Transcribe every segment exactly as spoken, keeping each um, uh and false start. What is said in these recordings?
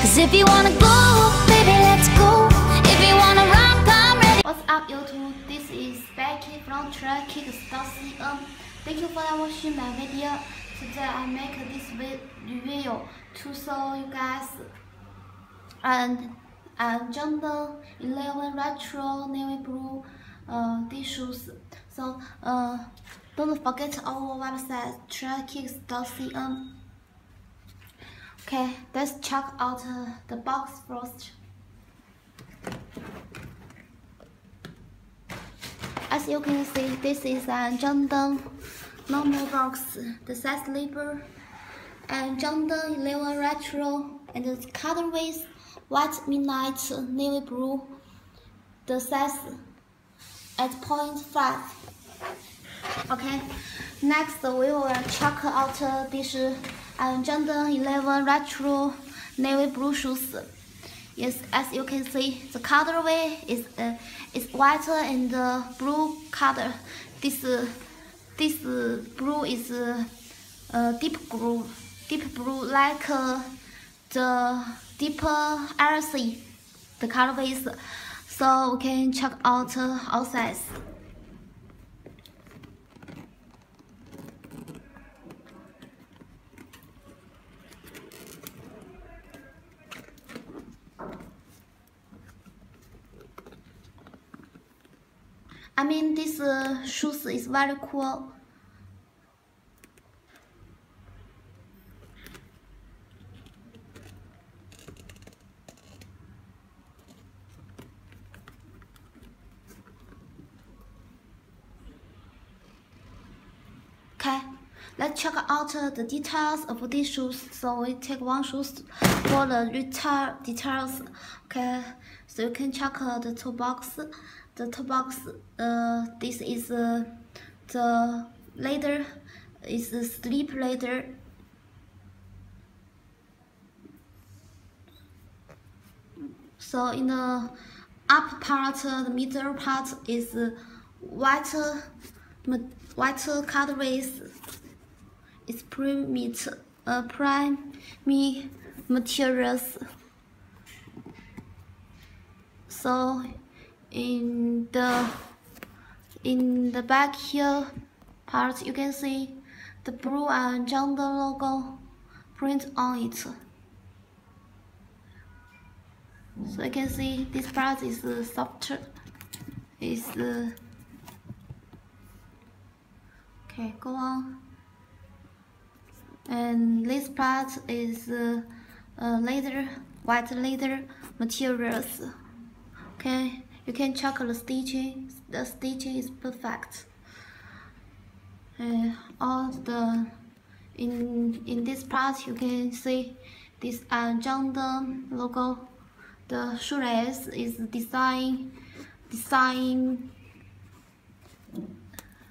Cause if you wanna go, baby, let's go. If you wanna rock, I'm ready. What's up, YouTube? This is Becky from Trade Kicks dot C N. Thank you for watching my video. Today I make this video to show you guys and and Jordan eleven retro navy blue uh these shoes. So uh don't forget our website Trade Kicks dot C N. Okay, let's check out uh, the box first. As you can see, this is a Jordan normal box, the size label, and Jordan eleven retro, and the colorways white, midnight, navy blue, the size at point five. Okay, next we will check out uh, this uh, Jordan eleven retro navy blue shoes. Yes, as you can see, the colorway is uh, is white and uh, blue color. This uh, this uh, blue is uh, uh, deep blue, deep blue like uh, the deeper R C. The colorways, so we can check out uh, all size. I mean, this uh, shoes is very cool. Okay, let's check out uh, the details of these shoes. So we take one shoes for the retail details. Okay, so you can check uh, the toe box. The top box, uh, this is uh, the leather, is the slip leather. So in the upper part, uh, the middle part is uh, white, white colorways. It's prime, uh, prime materials. So in the in the back here part, you can see the blue and Jordan logo print on it. So you can see this part is uh, softer. Is uh... okay. Go on. And this part is uh, uh, leather, white leather materials. Okay. You can check the stitching. The stitching is perfect. Uh, all the in in this part, you can see this uh, Jordan logo. The shoelace is design design.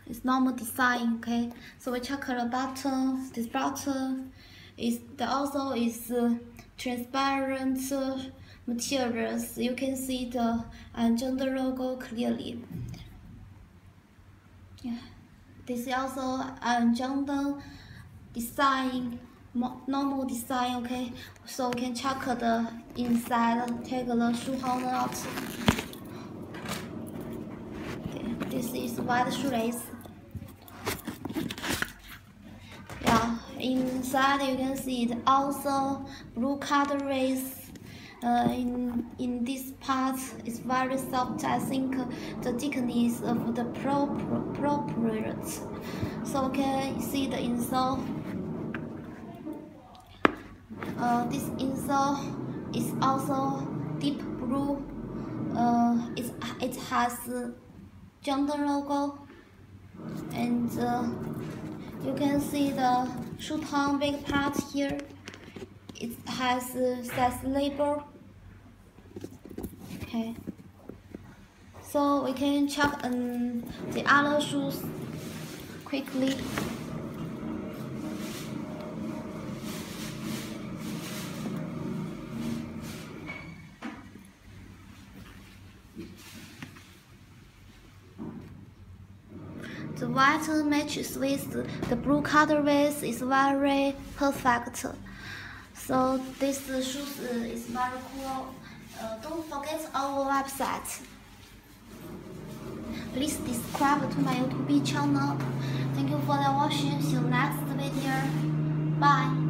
It's normal design. Okay, so we check the button. This button is the also is uh, transparent. Uh, materials. You can see the uh, Jordan logo clearly. Yeah. This is also uh, Jordan design, normal design. Okay, so we can check the inside, take the shoe holder out. Okay. This is white shoelace. Yeah, inside you can see it also blue colorways. Uh, in in this part, it's very soft. I think the thickness of the appropriate. So we can see the insole. Uh, this insole is also deep blue. Uh, it it has Jordan logo, and uh, you can see the shoe tongue back part here. It has uh, size label. Okay, so we can check um, the other shoes quickly. The white matches with the blue colorways is very perfect. So this shoes is very cool. Uh, don't forget our website. Please subscribe to my YouTube channel. Thank you for watching. See you next video. Bye.